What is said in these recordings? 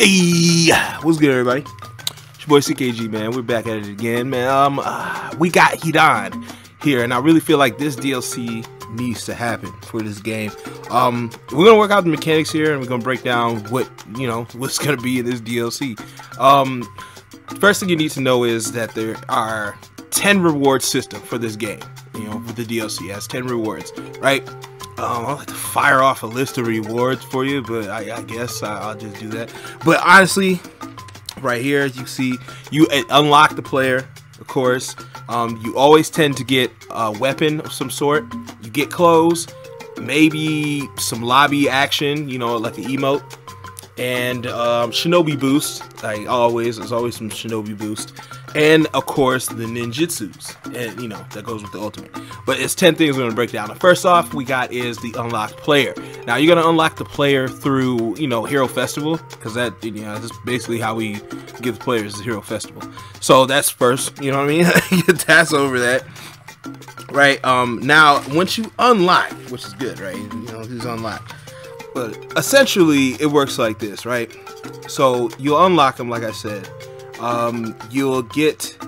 Hey, what's good, everybody? It's your boy CKG, man. We're back at it again, man. We got Hidan here, and I really feel like this DLC needs to happen for this game. We're gonna work out the mechanics here, and we're gonna break down what what's gonna be in this DLC. First thing you need to know is that there are 10 reward system for this game. With the DLC, it has 10 rewards, right? I'd like to fire off a list of rewards for you, but I guess I'll just do that. But honestly, right here, as you see, you unlock the player, of course. You always tend to get a weapon of some sort. You get clothes, maybe some lobby action, like an emote. And shinobi boost, like always, there's always some shinobi boost. And of course the ninjutsus, and that goes with the ultimate. But it's 10 things we're gonna break down. The first off we got is the unlocked player. Now you're gonna unlock the player through Hero Festival, because that that's basically how we give the players the Hero Festival. So that's first, you know what I mean? That's over that. Right, now once you unlock, which is good, right? This is unlocked. But essentially it works like this, right? So you'll unlock them, like I said. You'll get,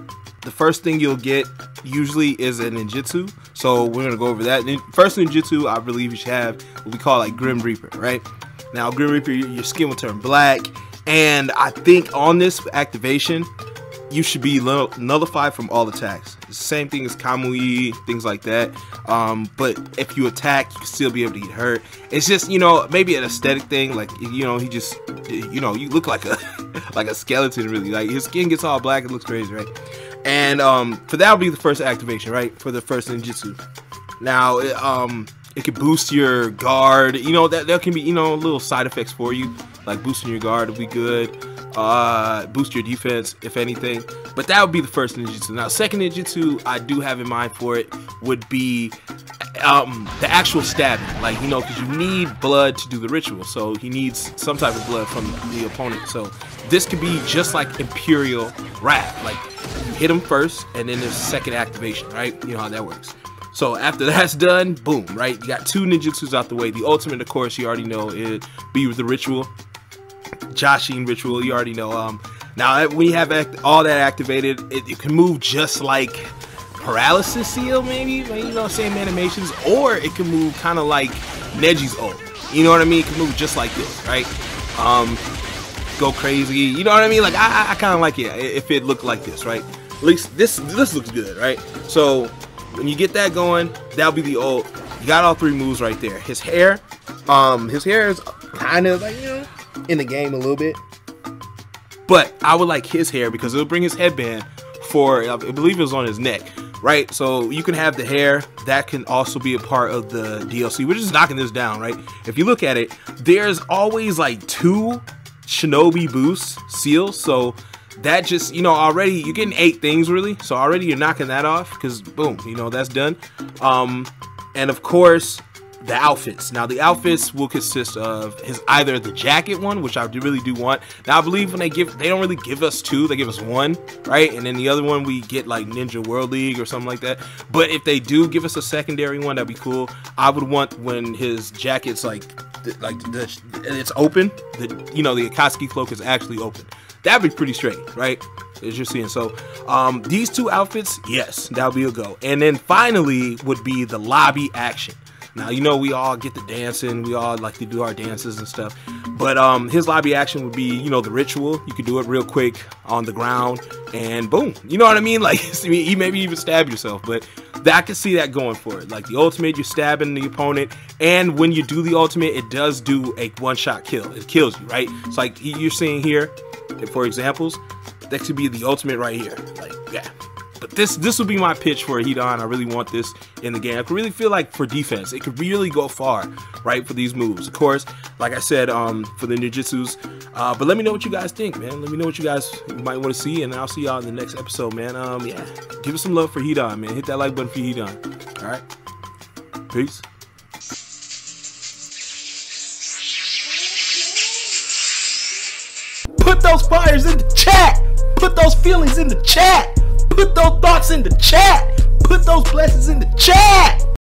the first thing you'll get usually is a ninjutsu, so we're gonna go over that. First ninjutsu, I believe you should have what we call like Grim Reaper, right? Now Grim Reaper, your skin will turn black, and I think on this activation you should be nullified from all attacks. It's the same thing as Kamui, things like that. But if you attack, you can still be able to get hurt. It's just, maybe an aesthetic thing. Like, he just, you look like a skeleton, really. Like, his skin gets all black. It looks crazy, right? And for that would be the first activation, right? For the first ninjutsu. Now, it could boost your guard. That can be, little side effects for you. Like, boosting your guard would be good. Boost your defense, if anything. But that would be the first ninjutsu. Now, second ninjutsu I do have in mind for it would be the actual stabbing. Like, because you need blood to do the ritual. So he needs some type of blood from the opponent. So this could be just like Imperial Wrath. Like, you hit him first, and then there's second activation, right? You know how that works. So after that's done, boom, right? You got two ninjutsus out the way. The ultimate, of course, you already know, it'd be with the ritual. Jashin ritual, you already know. Now when you have all that activated, it can move just like paralysis seal, maybe same animations, or it can move kind of like Neji's ult. You know what I mean? It can move just like this, right? Go crazy. You know what I mean? Like I kind of like it if it looked like this, right? At least this looks good, right? So when you get that going, that'll be the ult. You got all three moves right there. His hair, is kind of like in the game a little bit, but I would like his hair because it'll bring his headband for, I believe it was on his neck, right? So you can have the hair. That can also be a part of the DLC. We're just knocking this down, right? If you look at it, there's always like two shinobi boost seals, so that just, already you're getting 8 things really, so already you're knocking that off because boom, that's done. And of course the outfits. Now the outfits will consist of his either the jacket one, which I really do want. Now I believe when they don't really give us two, they give us one, right? And then the other one we get like Ninja World League or something like that. But if they do give us a secondary one, that'd be cool. I would want when his jacket's it's open. The Akatsuki cloak is actually open. That'd be pretty straight, right? As you're seeing. So these two outfits, yes, that'll be a go. And then finally would be the lobby action. Now, we all get the dancing, we all like to do our dances and stuff, but his lobby action would be, the ritual. You could do it real quick on the ground, and boom, you know what I mean? Like, you maybe even stab yourself, but I could see that going for it. Like, the ultimate, you're stabbing the opponent, and when you do the ultimate, it does do a one-shot kill. It kills you, right? It's like you're seeing here, for examples, that could be the ultimate right here, like, yeah. But this would be my pitch for Hidan. I really want this in the game. I really feel like for defense, it could really go far, right, for these moves. Of course, like I said, for the ninjutsus. But let me know what you guys think, man. Let me know what you guys might want to see, and I'll see y'all in the next episode, man. Yeah, give us some love for Hidan, man. Hit that like button for Hidan. All right, peace. Put those fires in the chat. Put those feelings in the chat. Put those thoughts in the chat. Put those blessings in the chat.